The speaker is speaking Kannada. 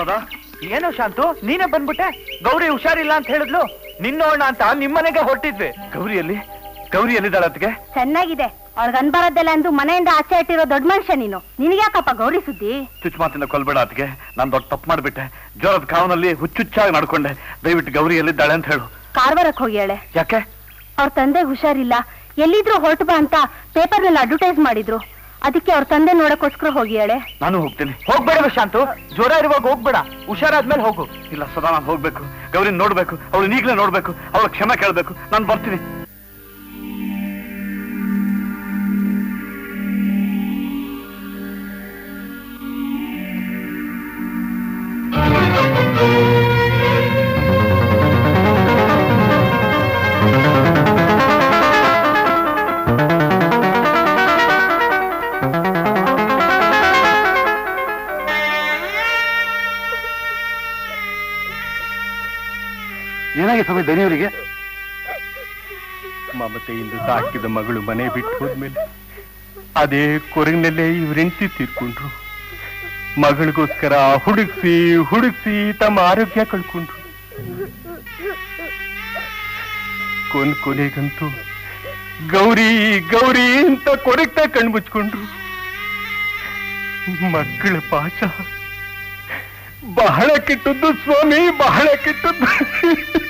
सदा ಏನೋ ಶಾಂತು ನೀನೇ ಬಂದ್ಬಿಟ್ಟೆ ಗೌರಿ ಹುಷಾರಿಲ್ಲ ಅಂತ ಹೇಳಿದ್ಲು ನಿನ್ನೋಣ ಅಂತ ನಿಮ್ಮನೆಗೆ ಹೊರಟಿದ್ವಿ ಗೌರಿ ಎಲ್ಲಿದ್ದಾಳೆ ಅದಕ್ಕೆ ಚೆನ್ನಾಗಿದೆ ಅವರಿಗೆ ಅನ್ಬರದಲ್ಲ ಅಂತ ಮನೆಯಿಂದ ಆಚೆ ಇಟ್ಟಿರೋ ದೊಡ್ಡ ಮನುಷ್ಯ ನೀನು ನಿನಗೆ ಯಾಕಪ್ಪ ಗೌರಿ ಸುದ್ದಿ ಚುಚ್ಚು ಮಾತಿನ ಕೊಲ್ಬೇಡ ಅದಕ್ಕೆ ನಾನು ದೊಡ್ಡ ತಪ್ಪು ಮಾಡ್ಬಿಟ್ಟೆ ಜೋರದ ಕಾವನಲ್ಲಿ ಹುಚ್ಚುಚ್ಚಾಗಿ ನಡ್ಕೊಂಡೆ ದಯವಿಟ್ಟು ಗೌರಿ ಎಲ್ಲಿದ್ದಾಳೆ ಅಂತ ಹೇಳು ಕಾರ್ವಾರಕ್ಕೆ ಹೋಗಿ ಹೇಳೆ ಯಾಕೆ ಅವರ ತಂದೆ ಹುಷಾರಿಲ್ಲ ಎಲ್ಲಿದ್ರು ಹೊರಟು ಬಾ ಅಂತ ಪೇಪರ್ ನಲ್ಲಿ ಅಡ್ವರ್ಟೈಸ್ ಮಾಡಿದ್ರು ಅದಕ್ಕೆ ಅವ್ರ ತಂದೆ ನೋಡಕ್ಕೋಸ್ಕರ ಹೋಗಿ ಹೇಳೆ ನಾನು ಹೋಗ್ತೀನಿ ಹೋಗ್ಬೇಡ ಶಾಂತು ಜ್ವರ ಇರುವಾಗ ಹೋಗ್ಬೇಡ ಹುಷಾರಾದ್ಮೇಲೆ ಹೋಗು ಇಲ್ಲ ಸದಾ ನಾನು ಹೋಗ್ಬೇಕು ಗೌರಿ ನೋಡ್ಬೇಕು ಅವಳನ್ನ ಈಗಲೇ ನೋಡ್ಬೇಕು ಅವಳ ಕ್ಷಮೆ ಕೇಳಬೇಕು ನಾನು ಬರ್ತೀನಿ ಬೆನಿಯವರಿಗೆ ಮಮತೆಯಿಂದ ಸಾಕಿದ ಮಗಳು ಮನೆ ಬಿಟ್ಟು ಹೋದ್ಮೇಲೆ ಅದೇ ಕೊರಗಿನಲ್ಲೇ ಇವರೆಂಟಿ ತೀರ್ಕೊಂಡ್ರು ಮಗಳಿಗೋಸ್ಕರ ಹುಡುಕ್ಸಿ ಹುಡುಕ್ಸಿ ತಮ್ಮ ಆರೋಗ್ಯ ಕಳ್ಕೊಂಡ್ರು ಕೊನೆಗಂತೂ ಗೌರಿ ಗೌರಿ ಅಂತ ಕೊರಗ್ತಾ ಕಣ್ಮುಚ್ಕೊಂಡ್ರು ಮಕ್ಕಳ ಪಾಠ ಬಹಳ ಕೆಟ್ಟದ್ದು ಸ್ವಾಮಿ ಬಹಳ ಕೆಟ್ಟದ್ದು